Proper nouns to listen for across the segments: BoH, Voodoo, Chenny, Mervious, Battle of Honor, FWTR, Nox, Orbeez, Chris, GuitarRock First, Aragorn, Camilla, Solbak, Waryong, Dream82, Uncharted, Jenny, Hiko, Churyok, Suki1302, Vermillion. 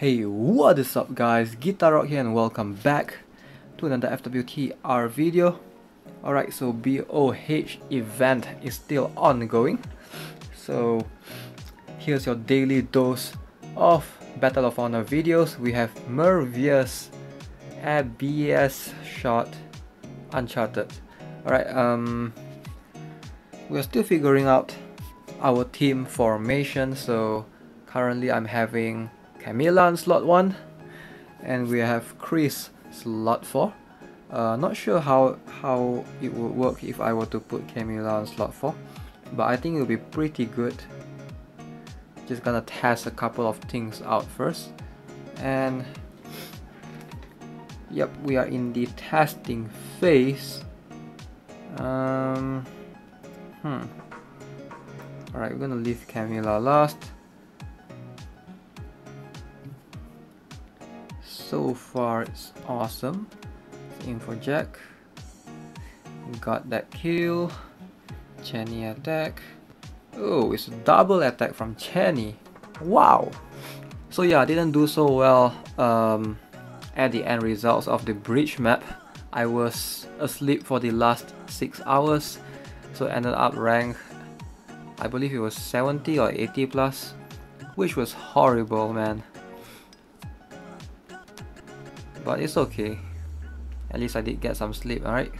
Hey, what is up guys, Guitarrock here and welcome back to another FWTR video. Alright, so BOH event is still ongoing. So here's your daily dose of Battle of Honor videos. We have Mervious, ABS shot, Uncharted. Alright, we're still figuring out our team formation, so currently I'm having Camilla on slot 1 and we have Chris slot 4. Not sure how it would work if I were to put Camilla on slot 4, but I think it will be pretty good. Just gonna test a couple of things out first, and yep, we are in the testing phase. Alright, we're gonna leave Camilla last. So far it's awesome. In for Jack. Got that kill. Chenny attack. Oh, it's a double attack from Chenny. Wow! So yeah, I didn't do so well at the end results of the bridge map. I was asleep for the last 6 hours. So ended up ranked, I believe it was 70 or 80 plus. Which was horrible, man. But it's okay, at least I did get some sleep. Alright,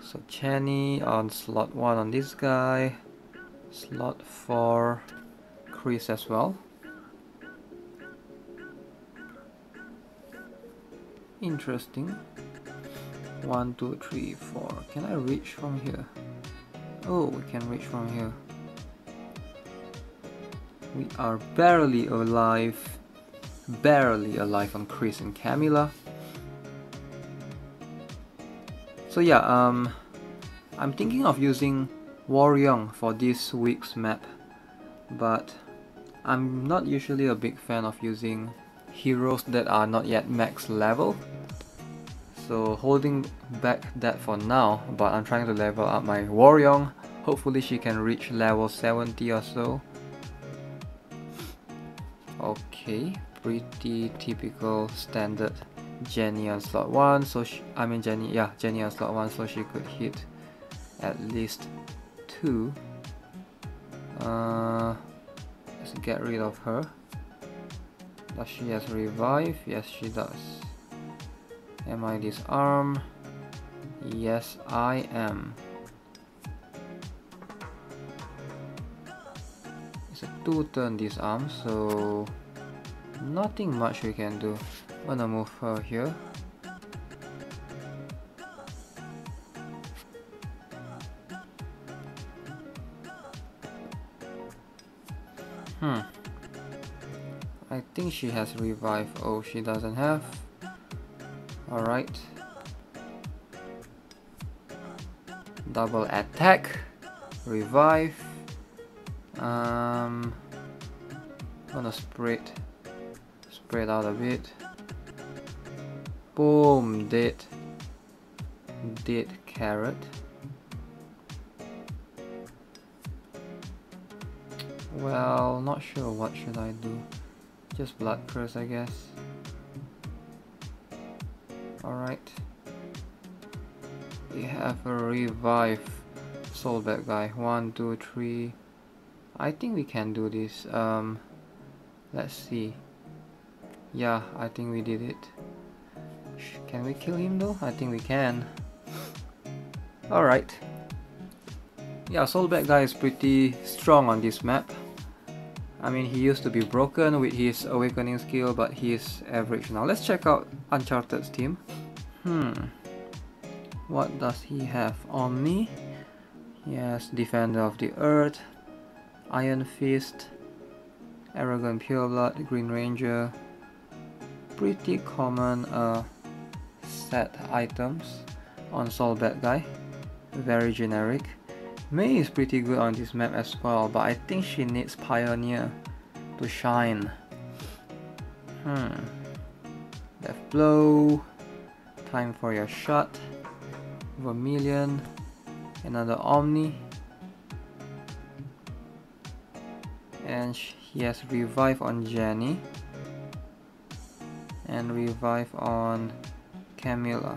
so Chenny on slot 1 on this guy, slot 4 Chris as well. Interesting. 1, 2, 3, 4. Can I reach from here? Oh, we can reach from here. We are barely alive. Barely alive on Chris and Camilla. So yeah, I'm thinking of using Waryong for this week's map, but I'm not usually a big fan of using heroes that are not yet max level, so holding back that for now. But I'm trying to level up my Waryong. Hopefully she can reach level 70 or so. Okay, pretty typical standard. Jenny on slot 1, so Jenny on slot 1, so she could hit at least 2. Let's get rid of her. Does she have revive? Yes, she does. Am I disarmed? Yes, I am. It's a 2-turn disarm, so nothing much we can do. I'm gonna move her here. I think she has revive. Oh, she doesn't have. Alright. Double attack. Revive. Gonna spread out a bit. Boom, dead carrot. Well, not sure what should I do. Just blood curse, I guess. Alright. We have a revive Solbak guy. 1, 2, 3. I think we can do this. Let's see. Yeah, I think we did it. Can we kill him though? I think we can. Alright. Yeah, Solbak guy is pretty strong on this map. I mean, he used to be broken with his awakening skill, but he is average now. Let's check out Uncharted's team. What does he have? Omni? Yes, Defender of the Earth, Iron Fist, Aragorn Pureblood, Green Ranger. Pretty common set items on Solbak guy, very generic. May is pretty good on this map as well, but I think she needs Pioneer to shine. Death Blow, time for your shot, Vermillion, another Omni, and He has revive on Jenny and revive on Camilla.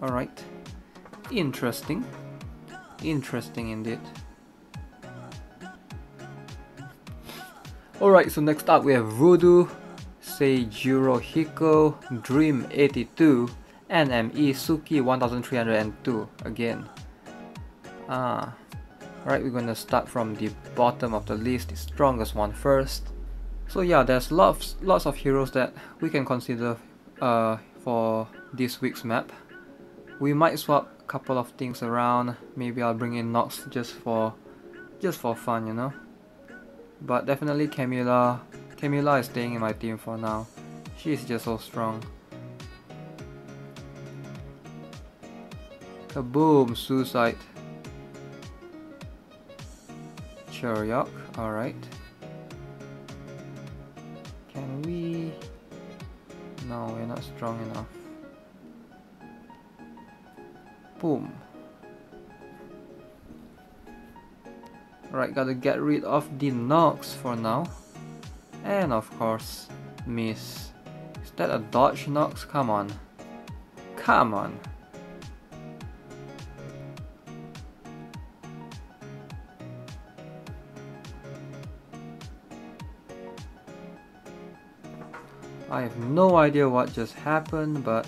Alright, interesting, interesting indeed. Alright, so next up we have Voodoo, Seijuro Hiko, Dream82, NME, Suki1302 again. Alright, we're gonna start from the bottom of the list, the strongest one first. So yeah, there's lots of heroes that we can consider for this week's map. We might swap a couple of things around. Maybe I'll bring in Nox just for fun, you know. But definitely Camilla is staying in my team for now. She's just so strong. Kaboom! Suicide. Churyok, alright. Can we... No, we're not strong enough. Boom. Right, gotta get rid of the Nox for now. And of course, miss. Is that a dodge, Nox? Come on. Come on. I have no idea what just happened, but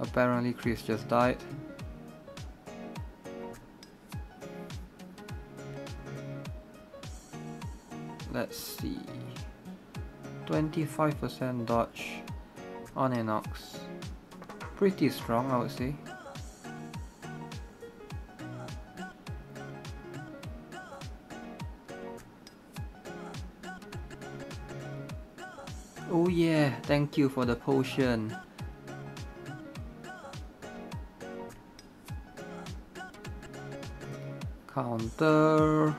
apparently Chris just died. Let's see, 25% dodge on a Nox. Pretty strong, I would say. Oh yeah, thank you for the potion. Counter.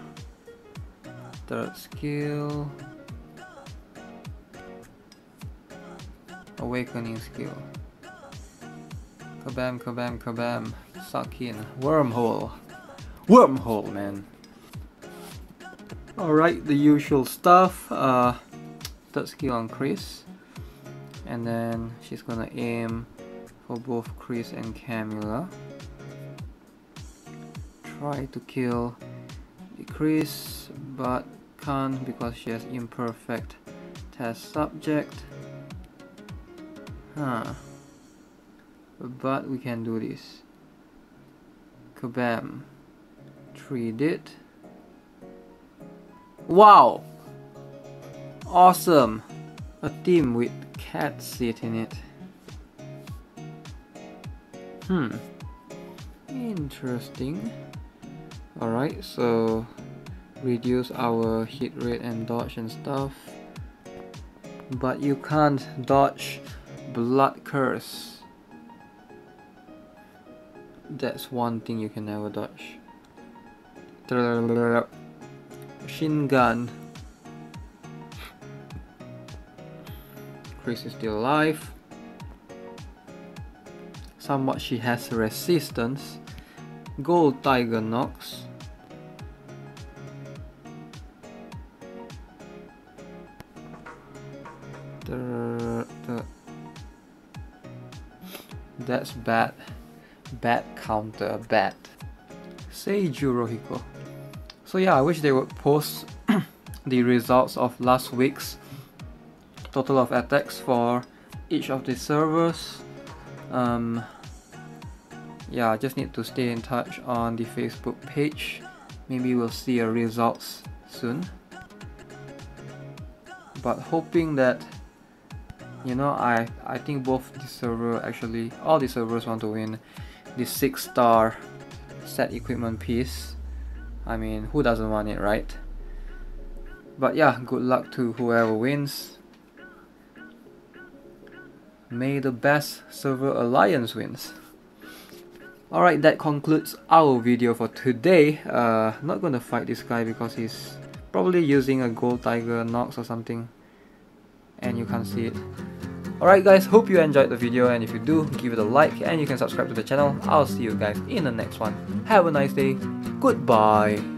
Third skill, awakening skill, kabam kabam kabam, suck in, wormhole, wormhole man. Alright, the usual stuff, third skill on Chris, and then she's gonna aim for both Chris and Camilla, try to kill Chris, but can't because she has imperfect test subject. Huh. But we can do this. Kabam. 3-dit. Wow! Awesome! A team with cat seat in it. Hmm. Interesting. Alright, so reduce our hit rate and dodge and stuff. But you can't dodge Blood Curse. That's one thing you can never dodge. Machine gun. Chris is still alive. Somewhat she has resistance. Gold Tiger Nox. That's bad. Bad counter, bad. Seijuro Hiko. So yeah, I wish they would post the results of last week's total of attacks for each of the servers. Yeah, I just need to stay in touch on the Facebook page. Maybe we'll see a results soon. But hoping that, you know, I think both the server, actually all the servers want to win the 6-star set equipment piece. I mean, who doesn't want it, right? But yeah, good luck to whoever wins. May the best server alliance wins. Alright, that concludes our video for today. Not gonna fight this guy because he's probably using a Gold Tiger Nox or something. And you can't see it. Alright guys, hope you enjoyed the video, and if you do, give it a like and you can subscribe to the channel. I'll see you guys in the next one. Have a nice day. Goodbye.